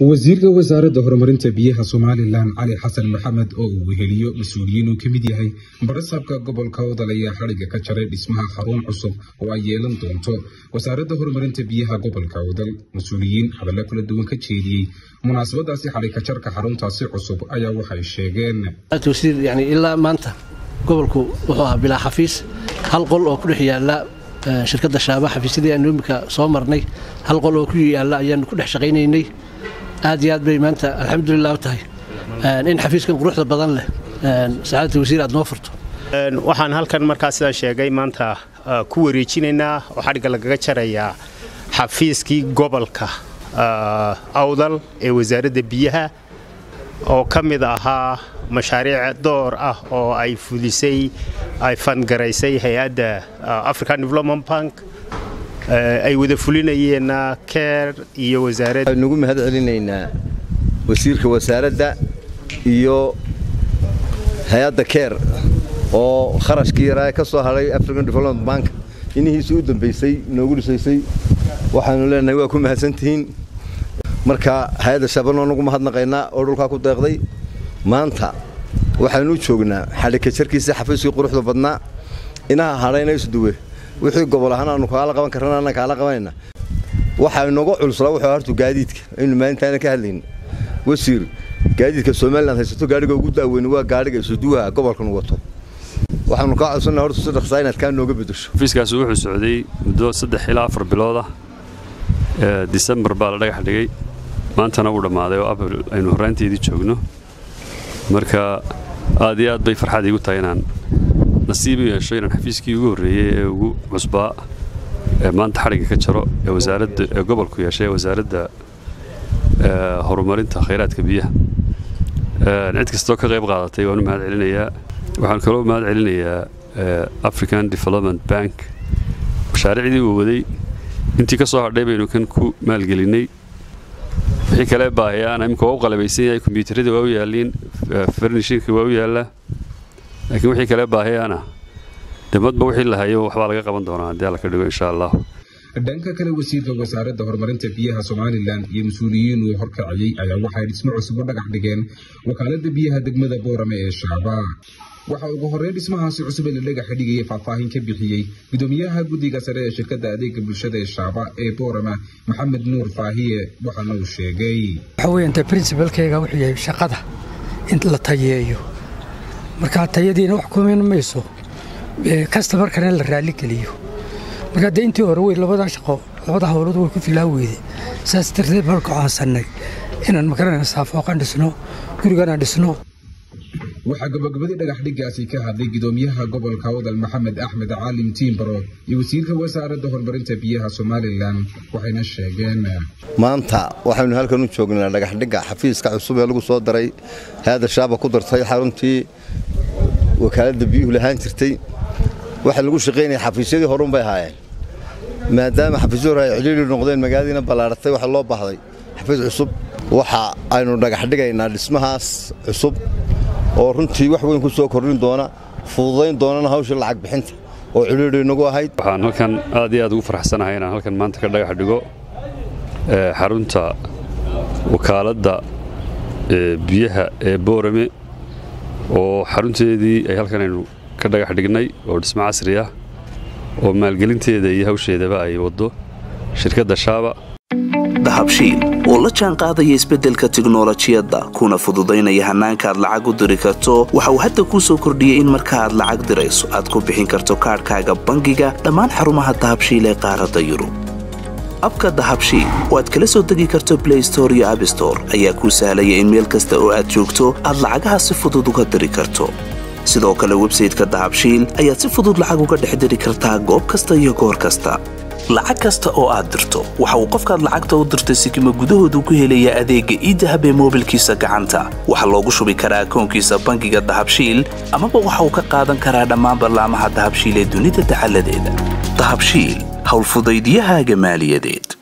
وزير وزارة هرمرين تبيه سومالي لان علي حسن محمد أو وهليو مسؤولين كمدي هاي برسابك قبل كود ليا حرج كشرب اسمها خروم عصب وعيلن تونتو وزارة هرمرين تبيه قبل كود مسؤولين على لكل دون كشيدي مناسبة داسي حرج كشر كحروم تاسع عصب أيا وحي الشجان توصيل يعني إلا ما أنت قبلكو بلا حفيز هل قل أو كل حيال شركة الشباب حفيزي أن يومك صامرني هل قل أو كل حيال أيام كل حشقيني عاديات بيمانتا الحمد لله وتهي إن حفيز كان قروح البضان له سعادة الوزير عاد نوفرته وحن هل كان مركز الشيعي مانتا كوريتشيننا وحرق الجرية حفيز كي قبلك أوضل وزارة بيها أو كم ذاها مشاريع دور أو أي فلسي أي فند جريسي هيدا أفريكان ديفلوبمنت بانك أي وده فلنا ينا كير يو وزارة نقوم هذا علينا وسير كوزارة ده يو هيدا كير أو خرج كيرا كسر هاي أفريقيا ديفلوبمنت بانك إنه يسود بيسي نقول سيسي وحنقول نقول كم هالسنتين مركا هيدا شبابنا نقوم هذا نقينا أوروكا كده غدي ما أنت وحنقول شوقنا حلك شركة سحفيس يقرح لبنا إنها هراينا يسدوه وحي قبلهنا أنو كعلاقة من كرنا أنا كعلاقة وينا وحنا نقول الصلاة وحارتو جاديتك إنه ما أنت أنا كهلين وصير جاديتك السومال أنت ستو جارك وجوده وينو جارك سدوها قبل كنوته وحنا نقول صنع هرت صدق صاين كان نوجبتش فيس كسوح السعودي بدو صدق حلاف ربلاده ديسمبر بالله حلقي ما أنت أنا ولا ما ذا قبل إنه رنتي دي تشوجنه مركا آديات ضيف رحادي وطينان نصيبي يا شيران حفيزكي يقول مصباح ما أنت حركة كتشرو وزارة قبلكو يا شيخ وزارة هرمرينتا خيرات كبيرة عندك ستوكا غير غلطي وأنا ما هاد علينا وحنا كلو ما هاد علينا أفريكان ديفلوبمنت بانك مشاريع دي وودي أنت كصهر دايما إنه كان كو مال قليني في كلام باهي أنا يمكن أوقع لبيسية كمبيوتر دي واوي هالين فرنشين كواوي هلا لكن وحي كلا باهي أنا دمد بوحي لها يو حوالي قبل دونا ديالك إن شاء الله. دانكا كلا وسيلة وزارة هرمرين تبيها سومالي لان يمسوليين وحركة علي أيا وحي يسمعوا سبب دقحدقين وكالة دبيها دقمدة بورمي الشعباء. waxa ugu horeeyay dhismaha si cusub ee laga xidhigay faahfaahin ka bixiyay gudoomiyaha guddiga sare ee shirkadda adeega bulshada ee Shaaba ee Boorama Maxamed Nuur Faahiye waxa uu sheegay waxa weyn ta principalkayga wuxuu yahay shaqada in la tayeeyo marka tayadiina wax ku meenmayso customer kana la raali galiyo marka deyntii hore way labada shaqo labada hawlood way ku filaawayday saas tirade barka caasanay inaan makarana saafooqan dhisno gurigana dhisno waxaa gabagabadii dhagaxdhigaasi ka hadlay gudoomiyaha gobolka Wadal Maxamed Axmed Caalim Tiimbaro iyo wasiirka wasaaradda horumarinta biyaha Soomaaliland waxayna sheegeen maanta waxaanu halkan u joognaa dhagaxdhiga xafiiska cusub ee lagu soo daray hada shaaba ku dartay xaruntii wakaaladda biyuhu lahaan jirtay waxa lagu shaqeynay xafiisyadii horun bay ahaayeen maadaama xafiisyadu ay ciliil noqdeen magaaladiina balaaratay waxa loo baahday xafiis cusub waxa aynu dhagaxdhigaynaa dhismahaas cusub oo runtii wax weyn ku soo kordhin doona fududayn doonana hawsha lacag bixinta oo culuudu inagu ahayd waxaan halkan aad iyo aad ugu faraxsanahay inaan halkan maanta ka dhagax dhigo xarunta wakaaladda biyaha ee Boorame oo xarunteedii ay halkan aynu ka dhagax dhignay oo dhismo casri ah oo maalgelinteeda iyo hawsheedaba ay wado shirkadda Shaaba dahabshiil oo la jaan qaadaya isbedelka tignoolajiyada kuna fududeynaya hanaanka aad lacag u diri karto waxa uu hadda ku soo kordhiyay in marka aad lacag dirayso aad ku bixin karto kaarkaaga bangiga dhammaan xarumaha dahabshiil ee qaaradda Yurub abka dahabshiil waad kala soo degi karto Play Store iyo App Store ayaa ku sahlaya in meel kasta oo aad joogto aad lacagaha si fudud uga diri karto sidoo kale website-ka dahabshiil ayaad si fudud lacag uga dhex diri kartaa goob kasta iyo goor kasta lacag kasta oo aad dirto waxa uu qofka lacagta u dirtay sikimo gudahooda ku helaya adeega e-dahab ee mobilkiisa gacanta waxa loogu shubi karaa akoonkiisa bangiga dahabshiil ama waxa uu ka qaadan karaa dhammaan barnaamijyada dahabshiil ee dunida taxalladeeda dahabshiil hawl fudaydiyaha maaliyadeed